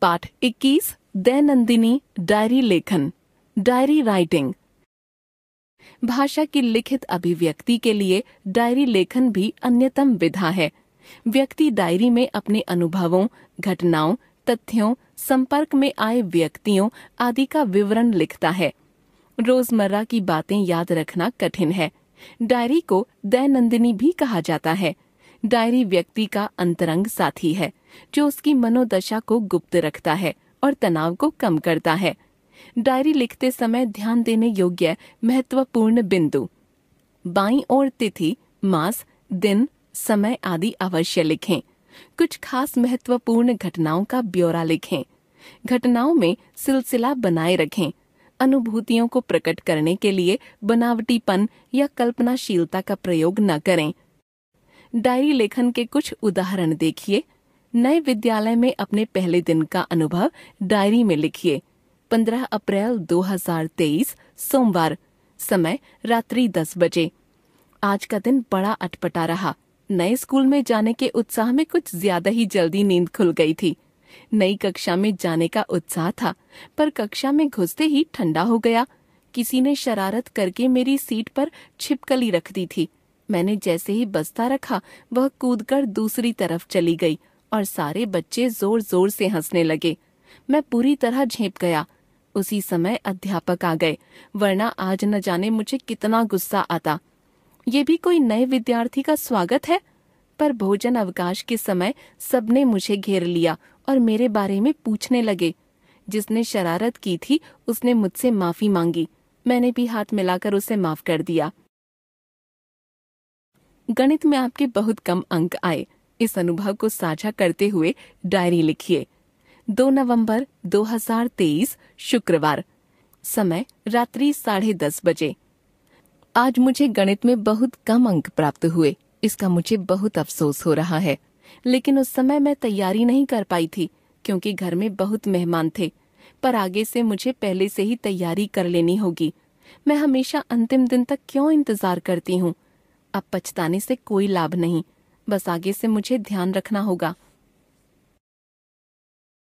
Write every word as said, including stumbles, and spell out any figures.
पाठ इक्कीस दयानंदिनी डायरी लेखन डायरी राइटिंग। भाषा की लिखित अभिव्यक्ति के लिए डायरी लेखन भी अन्यतम विधा है। व्यक्ति डायरी में अपने अनुभवों, घटनाओं, तथ्यों, संपर्क में आए व्यक्तियों आदि का विवरण लिखता है। रोजमर्रा की बातें याद रखना कठिन है। डायरी को दयानंदिनी भी कहा जाता है। डायरी व्यक्ति का अंतरंग साथी है जो उसकी मनोदशा को गुप्त रखता है और तनाव को कम करता है। डायरी लिखते समय ध्यान देने योग्य महत्वपूर्ण बिंदु। बाईं ओर तिथि, मास, दिन, समय आदि अवश्य लिखें। कुछ खास महत्वपूर्ण घटनाओं का ब्यौरा लिखें। घटनाओं में सिलसिला बनाए रखें। अनुभूतियों को प्रकट करने के लिए बनावटीपन या कल्पनाशीलता का प्रयोग न करें। डायरी लेखन के कुछ उदाहरण देखिए। नए विद्यालय में अपने पहले दिन का अनुभव डायरी में लिखिए। पंद्रह अप्रैल दो हज़ार तेईस सोमवार, समय रात्रि दस बजे। आज का दिन बड़ा अटपटा रहा। नए स्कूल में जाने के उत्साह में कुछ ज्यादा ही जल्दी नींद खुल गई थी। नई कक्षा में जाने का उत्साह था, पर कक्षा में घुसते ही ठंडा हो गया। किसी ने शरारत करके मेरी सीट पर छिपकली रख दी थी। मैंने जैसे ही बस्ता रखा, वह कूदकर दूसरी तरफ चली गई और सारे बच्चे जोर जोर से हंसने लगे। मैं पूरी तरह झेप गया। उसी समय अध्यापक आ गए, वरना आज न जाने मुझे कितना गुस्सा आता। ये भी कोई नए विद्यार्थी का स्वागत है। पर भोजन अवकाश के समय सबने मुझे घेर लिया और मेरे बारे में पूछने लगे। जिसने शरारत की थी उसने मुझसे माफी मांगी। मैंने भी हाथ मिलाकर उसे माफ कर दिया। गणित में आपके बहुत कम अंक आए, इस अनुभव को साझा करते हुए डायरी लिखिए। दो नवंबर दो हज़ार तेईस शुक्रवार, समय रात्रि साढ़े दस बजे। आज मुझे गणित में बहुत कम अंक प्राप्त हुए, इसका मुझे बहुत अफसोस हो रहा है। लेकिन उस समय मैं तैयारी नहीं कर पाई थी क्योंकि घर में बहुत मेहमान थे। पर आगे से मुझे पहले से ही तैयारी कर लेनी होगी। मैं हमेशा अंतिम दिन तक क्यों इंतजार करती हूँ। अब पछताने से कोई लाभ नहीं। बस आगे से मुझे ध्यान रखना होगा।